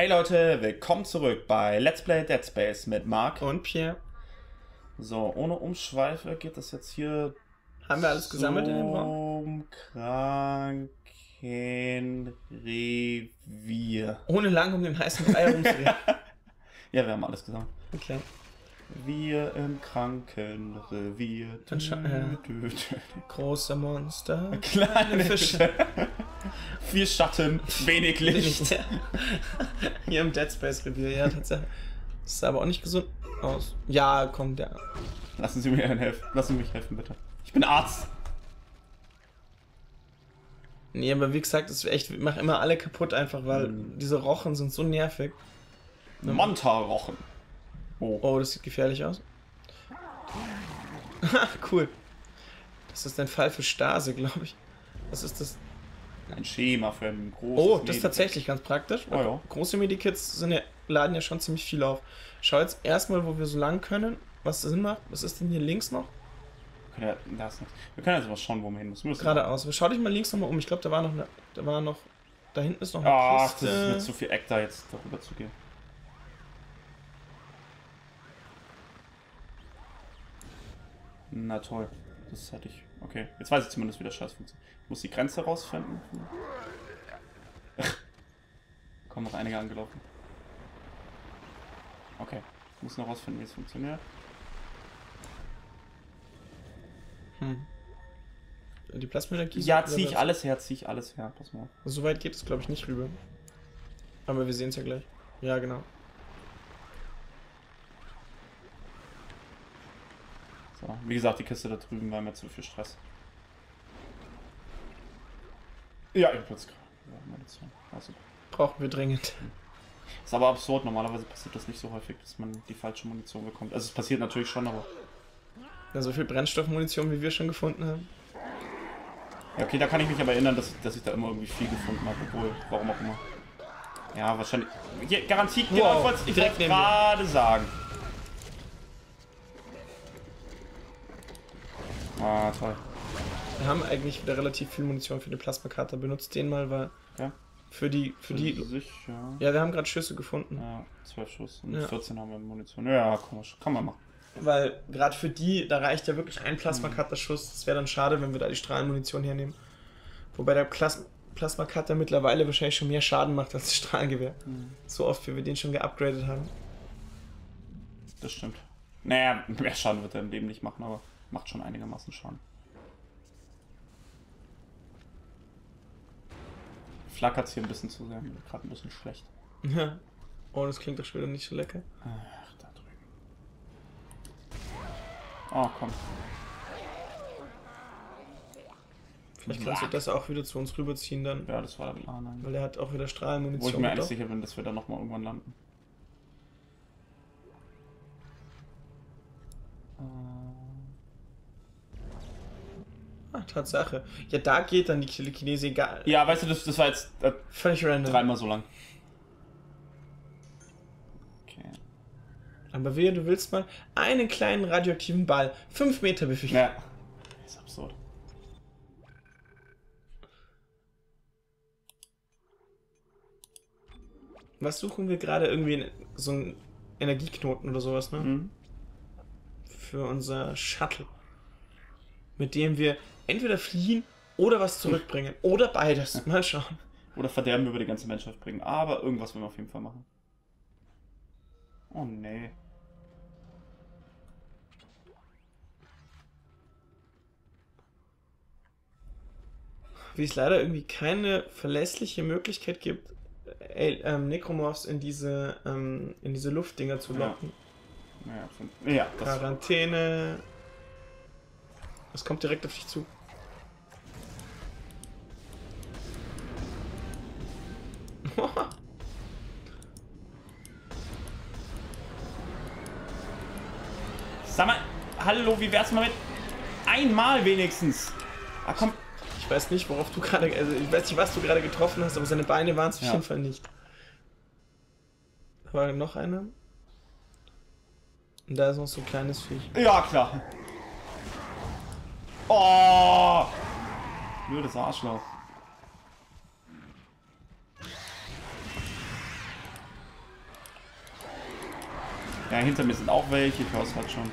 Hey Leute, willkommen zurück bei Let's Play Dead Space mit Marc und Pierre. So, ohne Umschweife geht das jetzt hier. Haben wir alles gesammelt in dem Raum? Krankenrevier. Ohne lang um den heißen Brei herumzureden. Ja, wir haben alles gesammelt. Okay. Wir im Krankenrevier. Große Monster, kleine Fische. Viel Schatten, wenig Licht. Hier im Dead Space Revier, ja, tatsächlich. Das sah aber auch nicht gesund aus. Ja, komm, der. Lassen Sie mir helfen. Lassen Sie mich helfen, bitte. Ich bin Arzt. Nee, aber wie gesagt, das ist echt, ich mache immer alle kaputt einfach, weil diese Rochen sind so nervig. Manta-Rochen. Oh. Oh, das sieht gefährlich aus. Cool. Das ist ein Fall für Stase, glaube ich. Was ist das? Ein Schema für ein großes. Oh, das ist tatsächlich ganz praktisch. Oh, ja. Große Medikits sind ja, laden ja schon ziemlich viel auf. Schau jetzt erstmal, wo wir so lang können, was Sinn macht. Was ist denn hier links noch? Ja, das nicht. Wir können jetzt mal schauen, wo wir hin müssen. Geradeaus. Schau dich mal links nochmal um. Ich glaube, da war noch eine, da hinten ist noch eine Kiste. Ach, das ist mir zu viel Eck, da jetzt darüber zu gehen. Na toll, das hatte ich. Okay, jetzt weiß ich zumindest, wie das Scheiß funktioniert. Ich muss die Grenze rausfinden. Kommen noch einige angelaufen. Okay, ich muss noch rausfinden, wie es funktioniert. Die Plasma-Energie? Ja, ziehe ich alles her, Pass mal auf. So weit geht es, glaube ich, nicht rüber. Aber wir sehen es ja gleich. Ja, genau. So, wie gesagt, die Kiste da drüben war mir zu viel Stress. Ja, ich plötzlich. Also. Brauchen wir dringend. Ist aber absurd, normalerweise passiert das nicht so häufig, dass man die falsche Munition bekommt. Also es passiert natürlich schon, aber... Ja, so viel Brennstoffmunition, wie wir schon gefunden haben. Ja, okay, da kann ich mich aber erinnern, dass ich da immer irgendwie viel gefunden habe, obwohl, warum auch immer. Ja, wahrscheinlich... Ja, garantiert, genau, wow, ich wollte gerade sagen. Ah, toll. Wir haben eigentlich wieder relativ viel Munition für die Plasma Cutter. Benutzt den mal, weil... Ja. Für die... Sich, ja. Ja, wir haben gerade Schüsse gefunden. Ja, 12 Schuss und ja. 14 haben wir Munition. Ja, komisch. Kann man machen. Weil gerade für die, da reicht ja wirklich ein Plasma Cutter Schuss. Es wäre dann schade, wenn wir da die Strahlenmunition hernehmen. Wobei der Plasma Cutter mittlerweile wahrscheinlich schon mehr Schaden macht als das Strahlengewehr. Mhm. So oft, wie wir den schon geupgradet haben. Das stimmt. Naja, mehr Schaden wird er im Leben nicht machen, aber... Macht schon einigermaßen Schaden. Flackert es hier ein bisschen zu sehr. Gerade ein bisschen schlecht. Ja. Oh, das klingt doch schon wieder nicht so lecker. Ach, da drüben. Oh, komm. Vielleicht kannst du das auch wieder zu uns rüberziehen dann. Ja, das war der Plan. Nein. Weil er hat auch wieder Strahlenmunition. Wo ich mir eigentlich sicher bin, dass wir da nochmal irgendwann landen. Tatsache. Ja, da geht dann die Telekinese egal. Ja, weißt du, das war jetzt völlig random. Dreimal so lang. Okay. Aber wehe, du willst mal einen kleinen radioaktiven Ball 5 Meter befichten. Ja. Das ist absurd. Was suchen wir gerade? Irgendwie so einen Energieknoten oder sowas, ne? Mhm. Für unser Shuttle. Mit dem wir entweder fliehen oder was zurückbringen. Oder beides. Mal schauen. Oder Verderben über die ganze Menschheit bringen. Aber irgendwas wollen wir auf jeden Fall machen. Oh nee. Wie es leider irgendwie keine verlässliche Möglichkeit gibt, Nekromorphs in diese Luftdinger zu locken. Ja, ja, das Quarantäne... Es kommt direkt auf dich zu. Sag mal, hallo, wie wär's mal mit einmal wenigstens? Ah, komm. Ich weiß nicht, worauf du gerade, also ich weiß nicht, was du gerade getroffen hast, aber seine Beine waren es auf jeden Fall nicht. War noch einer? Und da ist noch so ein kleines Viech. Ja, klar. Oh! Blödes Arschloch. Ja, hinter mir sind auch welche, ich weiß was schon.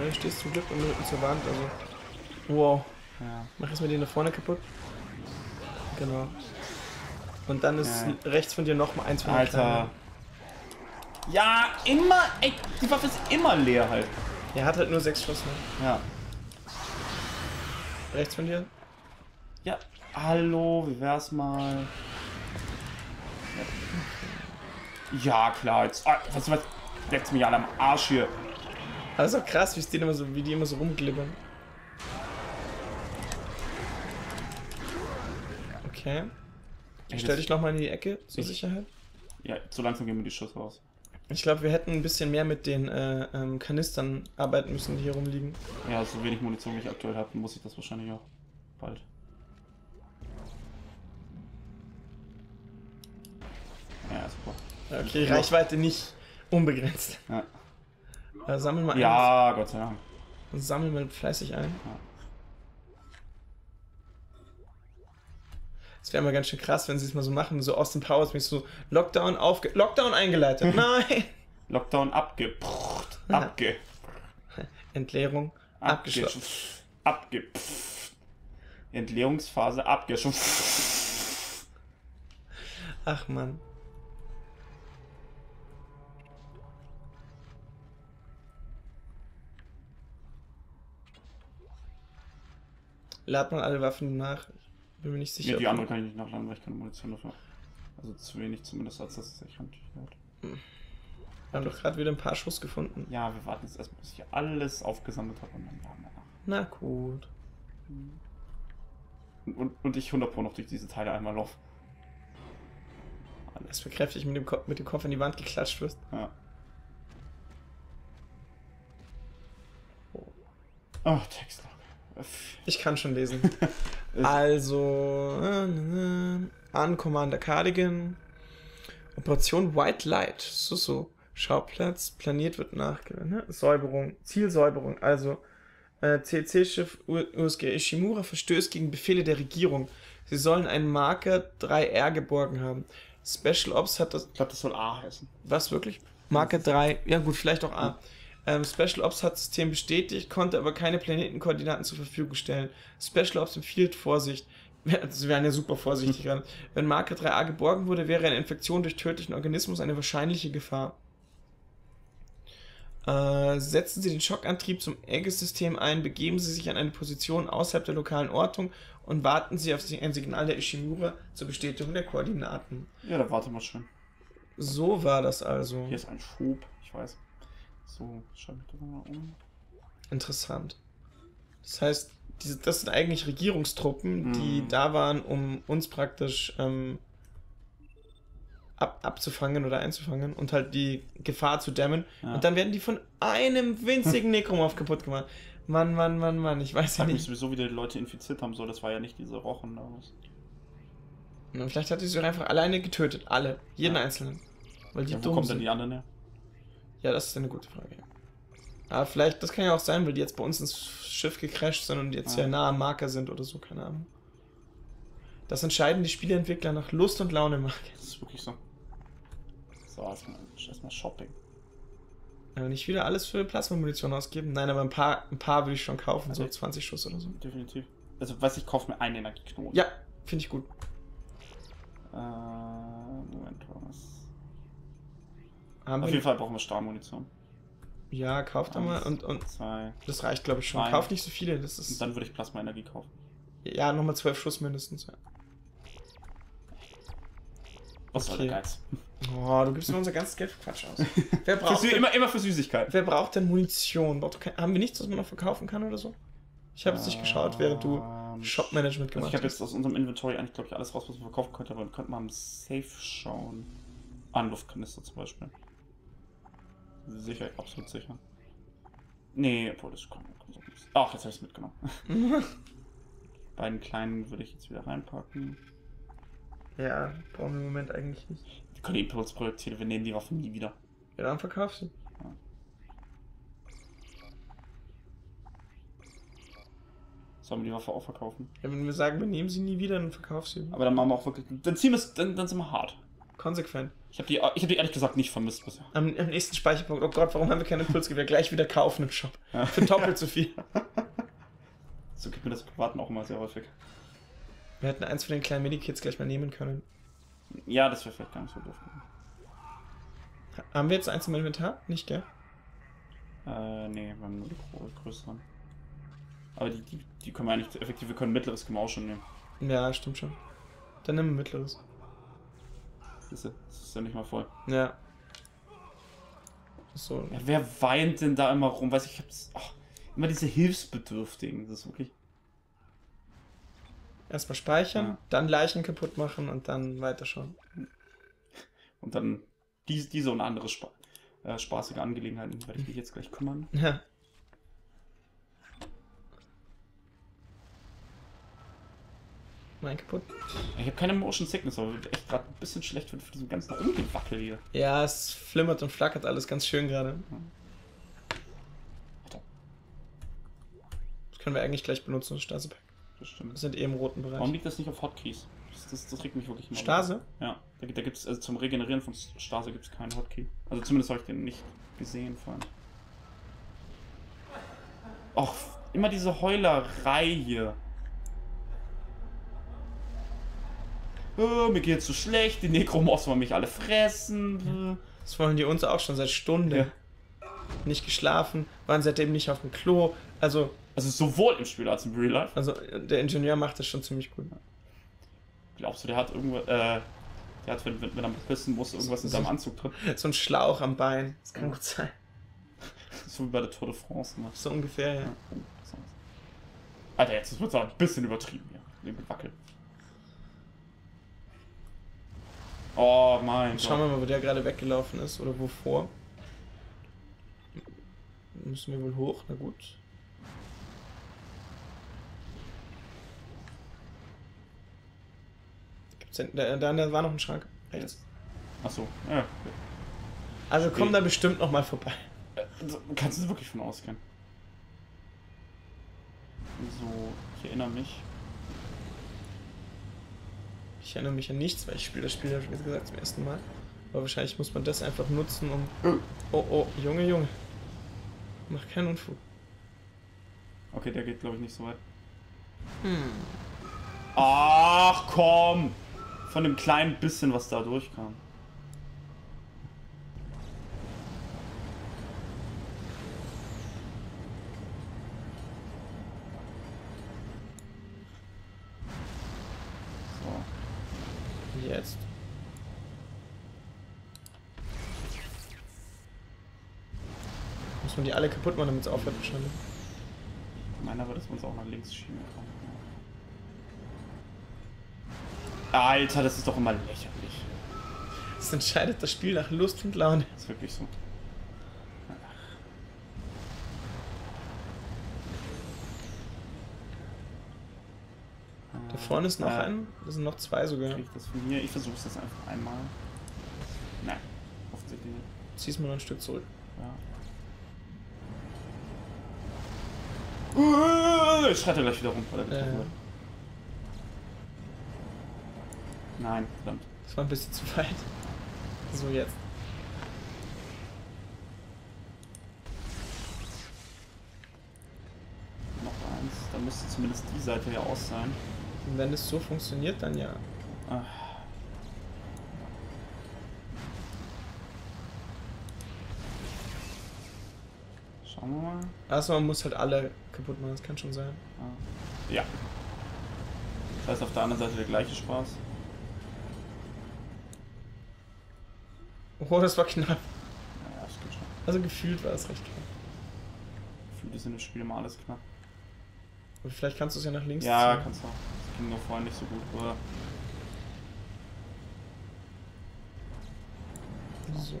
Ja, ich stehst zum Glück und rücken zur Wand, also. Wow. Ja. Mach erstmal den da vorne kaputt. Genau. Und dann ist ja rechts von dir nochmal eins von den Kleinen. Ja, immer, ey, die Waffe ist immer leer halt. Er hat halt nur 6 Schuss, ne? Ja. Rechts von dir? Ja. Hallo, wie wär's mal? Ja, klar, jetzt. Ah, was? Leckst mich alle am Arsch hier. Das ist doch krass, wie die immer so rumglibbern. Okay. Ich stell dich nochmal in die Ecke, zur Sicherheit. Ja, so langsam gehen wir die Schuss raus. Ich glaube, wir hätten ein bisschen mehr mit den Kanistern arbeiten müssen, die hier rumliegen. Ja, so wenig Munition, wie ich aktuell habe, muss ich das wahrscheinlich auch bald. Ja, super. Okay, Reichweite nicht unbegrenzt. Ja. Sammeln wir ein. Ja, Gott sei Dank. Und sammeln wir fleißig ein. Ja. Das wäre mal ganz schön krass, wenn sie es mal so machen, so Austin Powers mich so Lockdown Lockdown eingeleitet. Nein! Lockdown Entleerung abgeschlossen. Entleerungsphase abgeschossen. Ach man. Lad mal alle Waffen nach. Bin mir nicht sicher. Nee, die andere kann ich nicht nachladen, weil ich keine Munition dafür habe. Also zu wenig zumindest, als dass ich handlich werde. Wir haben doch gerade wieder ein paar Schuss gefunden. Ja, wir warten jetzt erstmal, bis ich alles aufgesammelt habe und dann laden wir nach. Na gut. Und ich 100% noch durch diese Teile einmal laufe. Alles bekräftigt mit dem Kopf in die Wand geklatscht wirst. Ja. Oh, Textlog. Ich kann schon lesen. Also, an Commander Cardigan, Operation White Light, so, Schauplatz, planiert wird nachgewiesen, ne? Säuberung, Zielsäuberung, also CC-Schiff USG Ishimura verstößt gegen Befehle der Regierung. Sie sollen einen Marker 3R geborgen haben. Special Ops hat das... Ich glaube, das soll A heißen. Was, wirklich? Marker 3, ja gut, vielleicht auch A. Special Ops hat das System bestätigt, konnte aber keine Planetenkoordinaten zur Verfügung stellen. Special Ops empfiehlt Vorsicht. Sie wären ja super vorsichtig. Wenn Marker 3A geborgen wurde, wäre eine Infektion durch tödlichen Organismus eine wahrscheinliche Gefahr. Setzen Sie den Schockantrieb zum Aegis-System ein, begeben Sie sich an eine Position außerhalb der lokalen Ortung und warten Sie auf ein Signal der Ishimura zur Bestätigung der Koordinaten. Ja, da warten wir schon. So war das also. Hier ist ein Schub, ich weiß. So, schreibe ich das mal um. Interessant. Das heißt, das sind eigentlich Regierungstruppen, die da waren, um uns praktisch abzufangen oder einzufangen und halt die Gefahr zu dämmen. Ja. Und dann werden die von einem winzigen Nekromorph kaputt gemacht. Mann, Mann, Mann, Mann, ich weiß ja nicht. Ich frage mich sowieso, wie die Leute infiziert haben, so, das war ja nicht diese Rochen. Und vielleicht hat die sie einfach alleine getötet, alle, jeden einzelnen. Weil die ja, wo kommen denn die anderen her? Ja, das ist eine gute Frage. Aber vielleicht, das kann ja auch sein, weil die jetzt bei uns ins Schiff gecrasht sind und jetzt ja nah am Marker sind oder so, keine Ahnung. Das entscheiden die Spieleentwickler nach Lust und Laune, Marc. Das ist wirklich so. So, erstmal Shopping. Aber nicht wieder alles für Plasma-Munition ausgeben? Nein, aber ein paar würde ich schon kaufen, also so 20 Schuss oder so. Definitiv. Also, was ich kaufe, mir einen Energieknoten. Ja, finde ich gut. Moment, was? Auf jeden Fall brauchen wir Stahlmunition. Ja, kauft da mal und zwei, das reicht glaube ich schon. Kauft nicht so viele, das ist. Und dann würde ich Plasma-Energie kaufen. Ja, nochmal 12 Schuss mindestens. Ja. Was soll der Geiz? Oh, du gibst mir unser ganzes Geld für Quatsch aus. Wer braucht denn, immer für Süßigkeiten. Wer braucht denn Munition? Haben wir nichts, was man noch verkaufen kann oder so? Ich habe es nicht geschaut, während du Shop-Management gemacht hast. Ich habe jetzt aus unserem Inventory eigentlich glaube ich alles raus, was wir verkaufen könnten, aber wir könnten mal im Safe schauen. Anluftkanister zum Beispiel. Sicher, absolut sicher. Nee, obwohl das kommt. Ach, jetzt habe ich es mitgenommen. Beiden kleinen würde ich jetzt wieder reinpacken. Ja, brauchen wir im Moment eigentlich nicht. Die Kaliberprojektive, wir nehmen die Waffen nie wieder. Ja, dann verkauf sie. Ja. Sollen wir die Waffe auch verkaufen? Ja, wenn wir sagen, wir nehmen sie nie wieder, dann verkauf sie. Aber dann machen wir auch wirklich. Dann ziehen wir es, dann sind wir hart. Konsequent. Ich hab die ehrlich gesagt nicht vermisst bisher. Am nächsten Speicherpunkt. Oh Gott, warum haben wir keine Impulsgewehr? Gleich wieder kaufen im Shop. Ja. Für doppelt so viel. So gibt mir das Warten auch immer sehr häufig. Wir hätten eins von den kleinen Medikits gleich mal nehmen können. Ja, das wäre vielleicht gar nicht so doof. Haben wir jetzt eins im Inventar? Nicht, gell? Nee, wir haben nur die größeren. Aber die können wir eigentlich effektiv, wir können mittleres Gemau schon nehmen. Ja, stimmt schon. Dann nehmen wir mittleres. Das ist ja nicht mal voll. Ja. So. Ja, wer weint denn da immer rum? Weiß ich, hab's. Oh, immer diese Hilfsbedürftigen. Das ist wirklich. Erstmal speichern, ja. Dann Leichen kaputt machen und dann weiterschauen. Und dann diese und andere spaßige Angelegenheiten, werde ich mich jetzt gleich kümmern. Ja. Kaputt. Ich habe keine Motion Sickness, aber wird echt gerade ein bisschen schlecht für diesen ganzen Umgewackel hier. Ja, es flimmert und flackert alles ganz schön gerade. Das können wir eigentlich gleich benutzen, das Stase-Pack. Das stimmt. Wir sind eh im roten Bereich. Warum liegt das nicht auf Hotkeys? Das regt mich wirklich mal. Stase? Ja, da gibt es, also zum Regenerieren von Stase gibt es keinen Hotkey. Also zumindest habe ich den nicht gesehen vorhin. Och, immer diese Heulerei hier. Oh, mir geht's so schlecht, die Nekromorphs wollen mich alle fressen. Das wollen die uns auch schon seit Stunden. Ja. Nicht geschlafen, waren seitdem nicht auf dem Klo. Also sowohl im Spiel als im Real Life. Also der Ingenieur macht das schon ziemlich gut. Glaubst du, der hat irgendwo, der hat, wenn er pissen muss, irgendwas in seinem Anzug drin? So ein Schlauch am Bein, das kann gut sein. So wie bei der Tour de France. Ne? So ungefähr, ja. Alter, jetzt wird's aber ein bisschen übertrieben hier. Neben dem Wackel. Oh mein Gott. Schauen wir mal, wo der gerade weggelaufen ist oder wovor. Müssen wir wohl hoch, na gut. Gibt's denn, da war noch ein Schrank. Rechts. Achso, ja. Okay. Also komm da bestimmt nochmal vorbei. Kannst du wirklich von ausgehen? So, ich erinnere mich. Ich erinnere mich an nichts, weil ich spiele das Spiel, habe ich jetzt gesagt, zum ersten Mal. Aber wahrscheinlich muss man das einfach nutzen, um... Oh, oh, Junge, Junge. Mach keinen Unfug. Okay, der geht, glaube ich, nicht so weit. Hm. Ach, komm! Von dem kleinen bisschen, was da durchkam. Jetzt. Muss man die alle kaputt machen, damit es aufhört wahrscheinlich. Ich meine aber, dass wir uns auch nach links schieben können. Alter, das ist doch immer lächerlich. Es entscheidet das Spiel nach Lust und Laune. Das ist wirklich so. Da vorne ist noch ein, das sind noch zwei sogar. Krieg ich das von mir? Ich versuch's jetzt einfach einmal. Nein, offensichtlich nicht. Zieh's mal noch ein Stück zurück. Ja. Ich schreite gleich wieder rum, weil der getroffen wird. Nein, verdammt. Das war ein bisschen zu weit. So, jetzt. Noch eins, da müsste zumindest die Seite ja aus sein. Und wenn es so funktioniert, dann ja. Ach. Schauen wir mal. Also man muss halt alle kaputt machen, das kann schon sein. Ja. Das heißt auf der anderen Seite der gleiche Spaß. Oh, das war knapp. Naja, das geht schon. Also gefühlt war es recht knapp. Gefühlt ist in dem Spiel immer alles knapp. Und vielleicht kannst du es ja nach links ziehen. Ja, kannst du auch. Das ging doch vorhin nicht so gut, oder? So.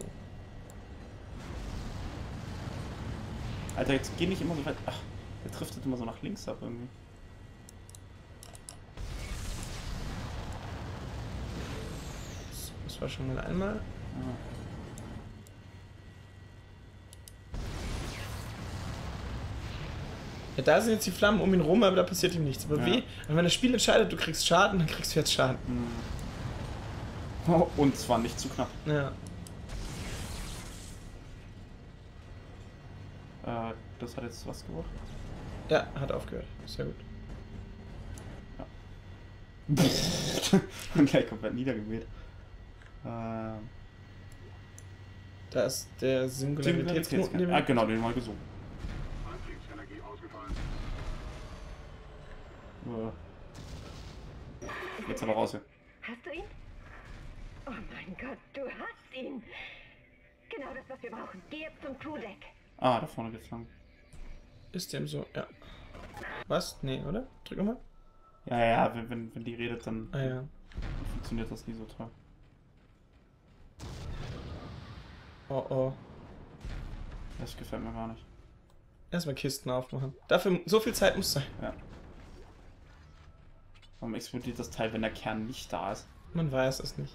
Alter, jetzt geh nicht immer so weit. Ach, der driftet immer so nach links ab irgendwie. So, das war schon mal einmal. Ah. Ja, da sind jetzt die Flammen um ihn rum, aber da passiert ihm nichts. Aber ja. Weh, und wenn das Spiel entscheidet, du kriegst Schaden, dann kriegst du jetzt Schaden. Und zwar nicht zu knapp. Ja. Das hat jetzt was gemacht. Ja, hat aufgehört. Sehr gut. Ja. Und gleich komplett niedergemäht. Da ist der Singularitätsknoten. Ah, genau, den mal gesucht. Antriebsenergie ausgefallen. Jetzt aber raus hier. Hast du ihn? Oh mein Gott, du hast ihn! Genau das, was wir brauchen. Geh jetzt zum Crew Deck. Ah, da vorne geht's lang. Ist dem so, ja. Was? Nee, oder? Drück nochmal. Ja, ja, wenn die redet, dann funktioniert das nie so toll. Oh, oh. Das gefällt mir gar nicht. Erstmal Kisten aufmachen. Dafür, so viel Zeit muss sein. Ja. Warum explodiert das Teil, wenn der Kern nicht da ist? Man weiß es nicht.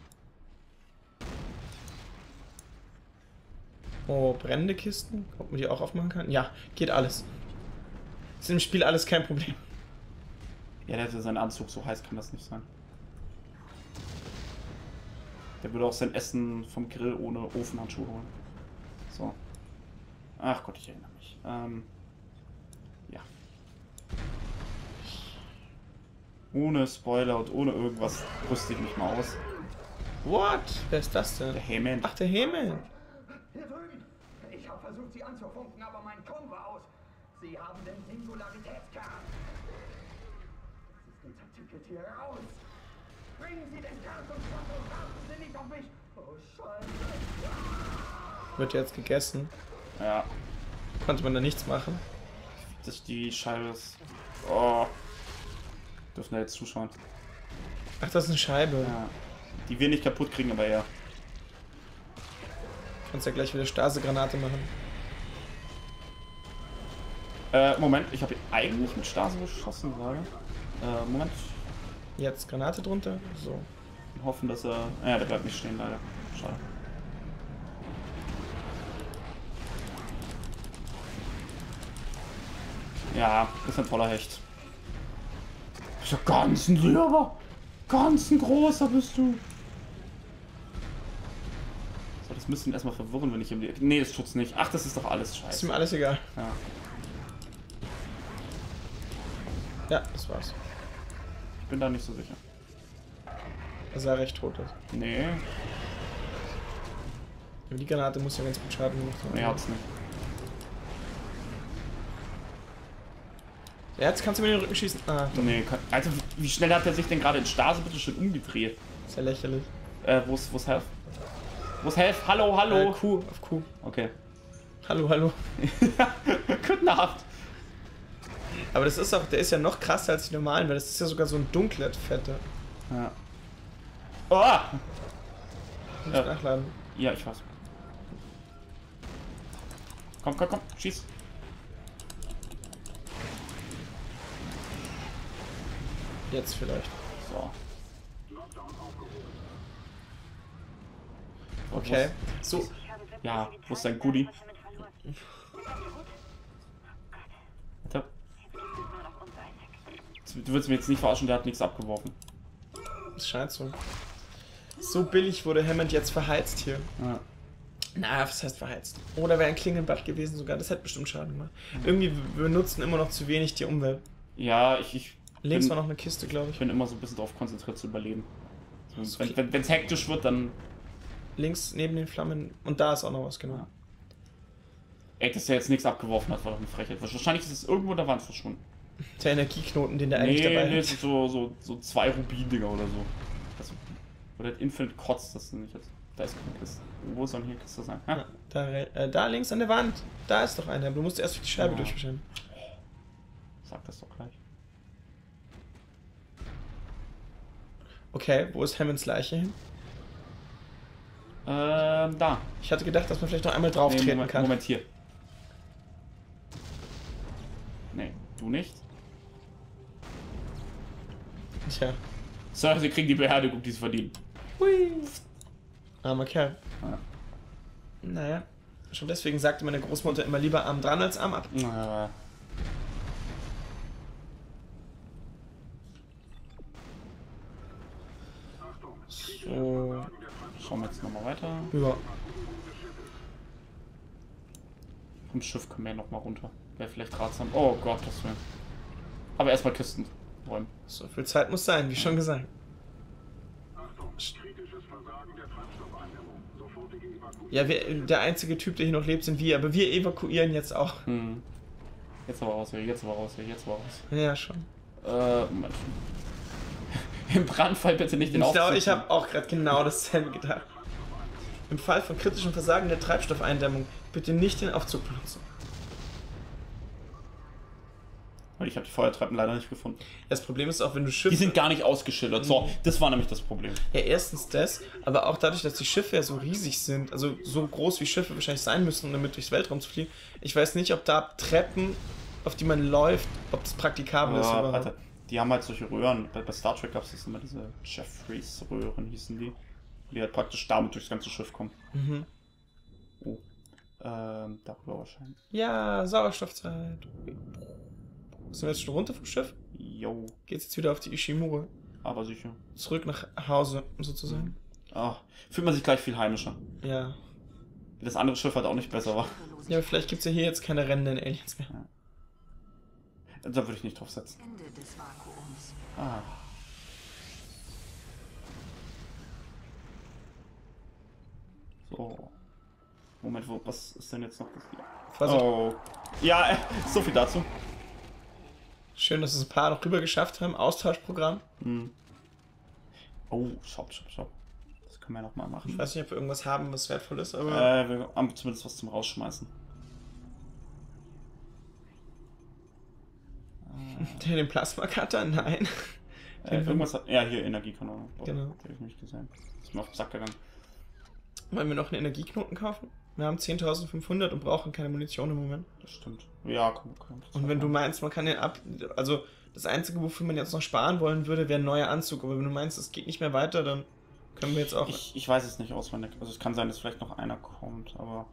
Oh, brennende Kisten? Ob man die auch aufmachen kann? Ja, geht alles. Ist im Spiel alles kein Problem. Ja, der hätte seinen Anzug, so heiß kann das nicht sein. Der würde auch sein Essen vom Grill ohne Ofenhandschuhe holen. So. Ach Gott, ich erinnere mich. Ja. Ohne Spoiler und ohne irgendwas rüste ich mich mal aus. What? Wer ist das denn? Der Hammond. Ach, der Hammond. Hier drüben! Ich habe versucht, sie anzufunken, aber mein Turm war aus. Sie haben den Singularitätskern. Systemzerticket hier raus! Bringen Sie den Kern zum Schloss und warten Sie nicht auf mich! Oh Scheiße! Wird jetzt gegessen. Ja. Konnte man da nichts machen? Das ist die Scheibe. Oh. Dürfen da jetzt zuschauen. Ach, das ist eine Scheibe. Ja. Die wir nicht kaputt kriegen, aber ja. Kannst ja gleich wieder Stase-Granate machen. Moment, ich habe eigentlich mit Stase geschossen gerade. Moment. Jetzt Granate drunter. So. Wir hoffen, dass er. Ja, der bleibt nicht stehen, leider. Schade. Ja, ist ein voller Hecht. Bist du ganz ein Silber? Ganz ein großer bist du. Müssen erstmal verwirren, wenn ich ihm die. Nee, das tut's nicht. Ach, das ist doch alles scheiße. Ist ihm alles egal. Ja, ja, das war's. Ich bin da nicht so sicher. Dass er recht tot ist. Nee. Aber die Granate muss ja ganz gut Schaden gemacht haben. Nee, hat's nicht. Jetzt kannst du mir den Rücken schießen. Ah, nee, also, wie schnell hat er sich denn gerade in Stase bitte schon umgedreht? Ist ja lächerlich. Wo's Health? Muss helfen. Hallo, hallo. Q, auf Q. Okay. Hallo, hallo. Gute Nacht. Aber das ist auch, der ist ja noch krasser als die normalen, weil das ist ja sogar so ein dunkler Fetter. Ja. Oh! Muss ich nachladen. Ja, ich weiß. Komm, komm, komm, schieß. Jetzt vielleicht. So. Okay, so. Ja, wo ist dein Goodie? Du würdest mir jetzt nicht verarschen, der hat nichts abgeworfen. Das scheint so. So billig wurde Hammond jetzt verheizt hier. Ja. Na, was heißt verheizt? Oder wäre ein Klingelbad gewesen sogar, das hätte bestimmt Schaden gemacht. Irgendwie, wir nutzen immer noch zu wenig die Umwelt. Ja, links war noch eine Kiste, glaube ich. Ich bin immer so ein bisschen darauf konzentriert zu überleben. So, wenn es hektisch wird, dann... Links neben den Flammen. Und da ist auch noch was, genau. Ey, dass der jetzt nichts abgeworfen hat, war doch eine Frechheit. Wahrscheinlich ist es irgendwo in der Wand verschwunden. Der Energieknoten, den der eigentlich dabei hat. So zwei Rubin-Dinger oder so. Das, oder das Infinite kotzt das denn nicht jetzt. Da ist keine Kiste. Wo soll hier Kiste sein? Ja, da links an der Wand. Da ist doch eine, aber du musst erst durch die Scheibe durchwischen. Sag das doch gleich. Okay, wo ist Hammonds Leiche hin? Da. Ich hatte gedacht, dass man vielleicht noch einmal drauf treten kann. Moment, hier. Nee, du nicht. Tja. So, sie kriegen die Beerdigung, die sie verdienen. Hui. Armer Kerl. Ah. Naja. Schon deswegen sagte meine Großmutter immer lieber Arm dran als Arm ab. Ah. So. Schauen wir jetzt nochmal weiter. Ja. Vom Schiff können wir ja nochmal runter. Wäre vielleicht ratsam. Oh Gott, das will. Aber erstmal Kisten räumen. So viel Zeit muss sein, wie schon gesagt. Ja, wir, der einzige Typ, der hier noch lebt, sind wir, aber wir evakuieren jetzt auch. Hm. Jetzt aber raus, jetzt aber raus, jetzt aber raus. Ja, schon. Moment. Im Brandfall bitte nicht den Aufzug. Ich habe auch gerade genau dasselbe gedacht. Im Fall von kritischem Versagen der Treibstoffeindämmung bitte nicht den Aufzug benutzen. Ich habe die Feuertreppen leider nicht gefunden. Das Problem ist auch, wenn du Schiffe... Die sind gar nicht ausgeschildert. So, das war nämlich das Problem. Ja, erstens das, aber auch dadurch, dass die Schiffe ja so riesig sind, also so groß wie Schiffe wahrscheinlich sein müssen, um damit durchs Weltraum zu fliegen. Ich weiß nicht, ob da Treppen, auf die man läuft, ob das praktikabel ist überhaupt. Warte. Die haben halt solche Röhren. Bei Star Trek gab es jetzt immer diese Jeffreys-Röhren, hießen die. Die halt praktisch damit durchs ganze Schiff kommen. Mhm. Oh. Darüber wahrscheinlich. Ja, Sauerstoffzeit. Sind wir jetzt schon runter vom Schiff? Jo. Geht's jetzt wieder auf die Ishimura? Aber sicher. Zurück nach Hause, sozusagen. Ach, fühlt man sich gleich viel heimischer. Ja. Das andere Schiff halt auch nicht besser war. Ja, aber vielleicht gibt's ja hier jetzt keine rennenden Aliens mehr. Ja. Da würde ich nicht drauf setzen. Ende des Vakuums. Ah. So. Moment, was ist denn jetzt noch das? Oh. Ja, so viel dazu. Schön, dass es ein paar noch drüber geschafft haben. Austauschprogramm. Hm. Oh, stopp. Das können wir nochmal machen. Ich weiß nicht, ob wir irgendwas haben, was wertvoll ist, aber... wir haben zumindest was zum Rausschmeißen. Den Plasma Cutter? Nein. Irgendwas hat, ja, hier Energiekanone. Oh, genau. Das habe ich nicht gesehen. Das ist mir auf den Sack gegangen. Wollen wir noch einen Energieknoten kaufen? Wir haben 10.500 und brauchen keine Munition im Moment. Das stimmt. Ja, komm. Und wenn du meinst, man kann den ab... Also, das Einzige, wofür man jetzt noch sparen wollen würde, wäre ein neuer Anzug. Aber wenn du meinst, es geht nicht mehr weiter, dann können wir jetzt auch... Ich weiß es nicht auswendig. Also, es kann sein, dass vielleicht noch einer kommt. Aber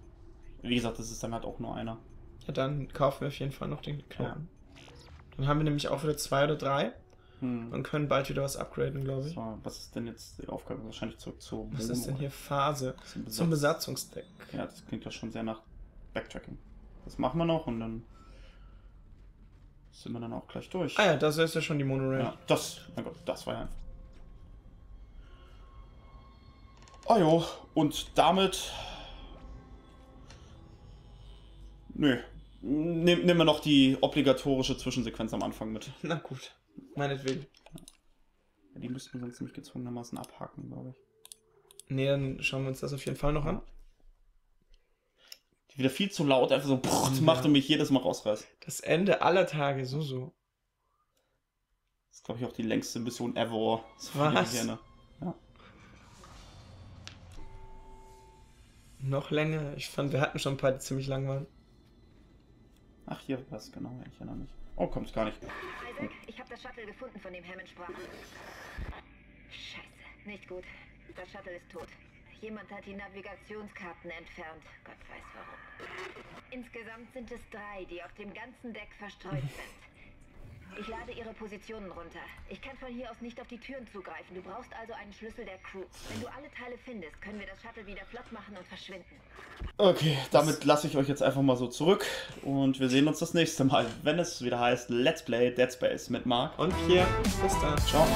wie gesagt, das ist dann halt auch nur einer. Ja, dann kaufen wir auf jeden Fall noch den Knoten. Ja. Dann haben wir nämlich auch wieder 2 oder 3 und können bald wieder was upgraden, glaube ich. So, was ist denn jetzt die Aufgabe? Wahrscheinlich zurück zu... Was ist denn hier Phase? Zum Besatzungsdeck. Ja, das klingt ja schon sehr nach Backtracking. Das machen wir noch und dann sind wir dann auch gleich durch. Ah ja, das ist ja schon die Monorail. Ja, das, mein Gott, das war ja einfach. Oh jo, und damit... Nö. Nehmen wir noch die obligatorische Zwischensequenz am Anfang mit. Na gut, meinetwegen. Ja, die müssten wir sonst nämlich gezwungenermaßen abhaken, glaube ich. Nee, dann schauen wir uns das auf jeden Fall noch an. Die wieder viel zu laut, einfach so macht und mich jedes Mal rausreißt. Das Ende aller Tage, so. Das ist, glaube ich, auch die längste Mission ever. Das war ich gerne. Ja. Noch länger. Ich fand, wir hatten schon ein paar, die ziemlich lang waren. Ach, hier was, genau, ich erinnere mich. Oh, kommt's gar nicht. Isaac, ich habe das Shuttle gefunden, von dem Hammond sprach. Scheiße, nicht gut. Das Shuttle ist tot. Jemand hat die Navigationskarten entfernt. Gott weiß warum. Insgesamt sind es 3, die auf dem ganzen Deck verstreut sind. Ich lade ihre Positionen runter. Ich kann von hier aus nicht auf die Türen zugreifen. Du brauchst also einen Schlüssel der Crew. Wenn du alle Teile findest, können wir das Shuttle wieder flott machen und verschwinden. Okay, damit lasse ich euch jetzt einfach mal so zurück und wir sehen uns das nächste Mal, wenn es wieder heißt Let's Play Dead Space mit Marc und Pierre. Bis dann. Ciao.